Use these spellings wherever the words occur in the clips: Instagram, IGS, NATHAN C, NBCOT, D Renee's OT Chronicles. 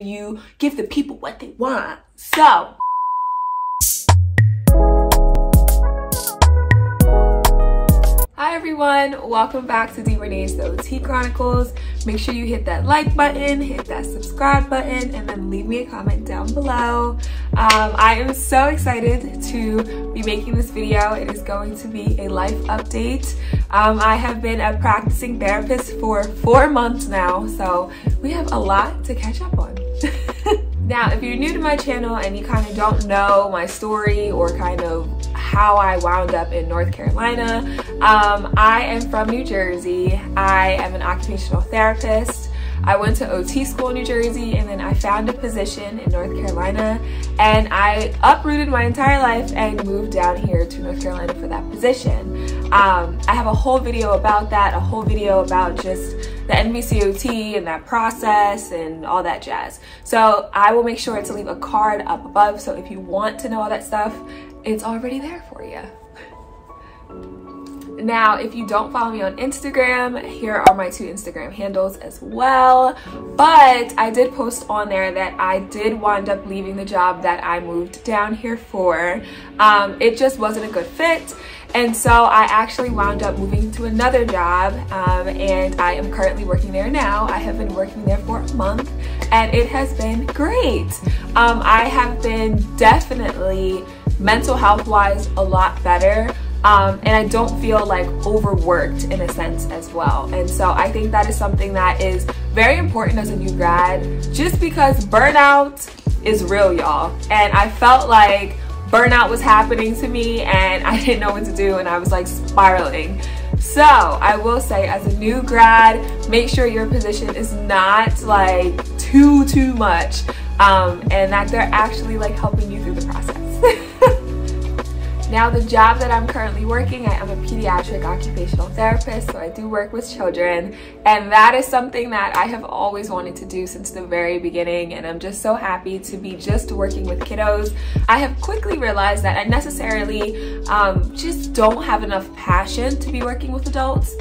You give the people what they want. So hi everyone, welcome back to D Renee's OT Chronicles. Make sure you hit that like button, hit that subscribe button, and then leave me a comment down below. I am so excited to be making this video. It is going to be a life update. I have been a practicing therapist for 4 months now, so we have a lot to catch up on. Now, if you're new to my channel and you kind of don't know my story or kind of how I wound up in North Carolina, I am from New Jersey. I am an occupational therapist. I went to OT school in New Jersey, and then I found a position in North Carolina, and I uprooted my entire life and moved down here to North Carolina for that position. I have a whole video about that, a whole video about just the NBCOT and that process and all that jazz. So I will make sure to leave a card up above, so if you want to know all that stuff, it's already there for you. Now, if you don't follow me on Instagram, here are my 2 Instagram handles as well. But I did post on there that I did wind up leaving the job that I moved down here for. It just wasn't a good fit. And so I actually wound up moving to another job, and I am currently working there now. I have been working there for a month, and it has been great. I have been definitely mental health-wise a lot better. And I don't feel like overworked in a sense as well. And so I think that is something that is very important as a new grad, just because burnout is real, y'all. And I felt like burnout was happening to me and I didn't know what to do, and I was like spiraling. So I will say, as a new grad, make sure your position is not like too much, and that they're actually like helping you through the process. Now, the job that I'm currently working, I am a pediatric occupational therapist, so I do work with children, and that is something that I have always wanted to do since the very beginning, and I'm just so happy to be just working with kiddos. I have quickly realized that I necessarily just don't have enough passion to be working with adults.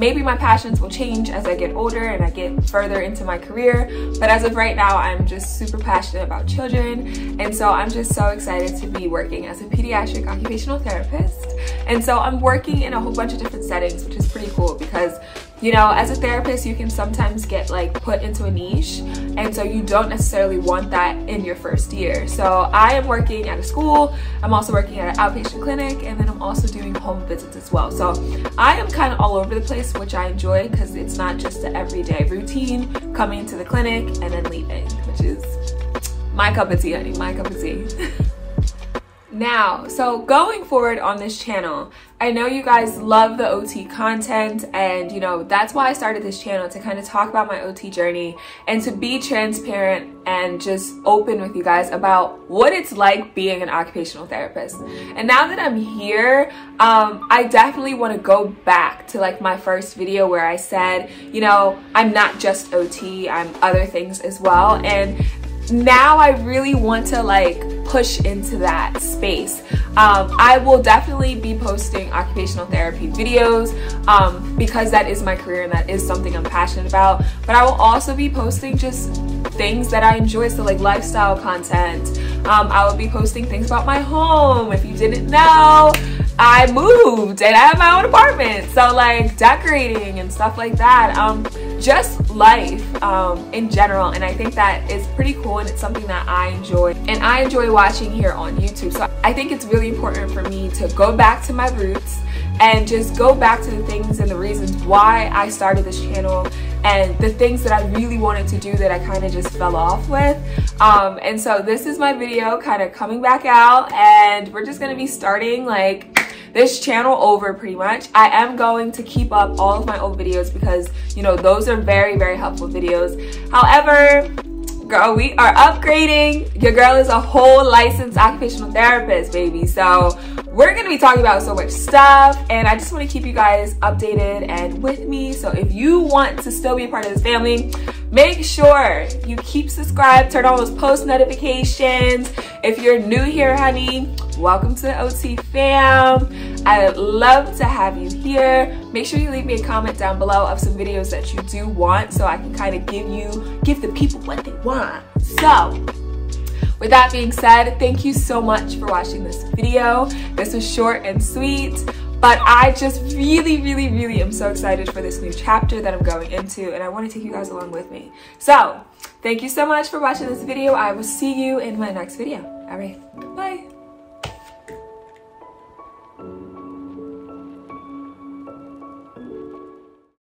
Maybe my passions will change as I get older and I get further into my career, but as of right now, I'm just super passionate about children, and so I'm just so excited to be working as a pediatric occupational therapist. And so I'm working in a whole bunch of different settings, which is pretty cool because, you know, as a therapist, you can sometimes get like put into a niche, and so you don't necessarily want that in your first year. So I am working at a school, I'm also working at an outpatient clinic, and then I'm also doing home visits as well. So I am kind of all over the place, which I enjoy because it's not just the everyday routine coming to the clinic and then leaving, which is my cup of tea, honey, my cup of tea. Now, so going forward on this channel, I know you guys love the OT content, and you know, that's why I started this channel, to kind of talk about my OT journey and to be transparent and just open with you guys about what it's like being an occupational therapist. And now that I'm here, I definitely want to go back to like my first video where I said, you know, I'm not just OT, I'm other things as well. And now I really want to like push into that space. I will definitely be posting occupational therapy videos because that is my career and that is something I'm passionate about, but I will also be posting just things that I enjoy, so like lifestyle content. I will be posting things about my home. If you didn't know, I moved and I have my own apartment, so like decorating and stuff like that, just life in general. And I think that is pretty cool, and it's something that I enjoy, and I enjoy watching here on YouTube. So I think it's really important for me to go back to my roots and just go back to the things and the reasons why I started this channel and the things that I really wanted to do that I kind of just fell off with. And so this is my video kind of coming back out, and we're just gonna be starting like this channel over pretty much. I am going to keep up all of my old videos because, you know, those are very helpful videos. However, girl, we are upgrading. Your girl is a whole licensed occupational therapist, baby. So we're gonna be talking about so much stuff, and I just want to keep you guys updated and with me. So if you want to still be a part of this family, Make sure you keep subscribed, turn on those post notifications. If you're new here, honey, welcome to the OT fam. I would love to have you here. Make sure you leave me a comment down below of some videos that you do want so I can kind of give the people what they want. So with that being said, thank you so much for watching this video. This was short and sweet, but I just really am so excited for this new chapter that I'm going into, and I want to take you guys along with me. So thank you so much for watching this video. I will see you in my next video. All right, bye.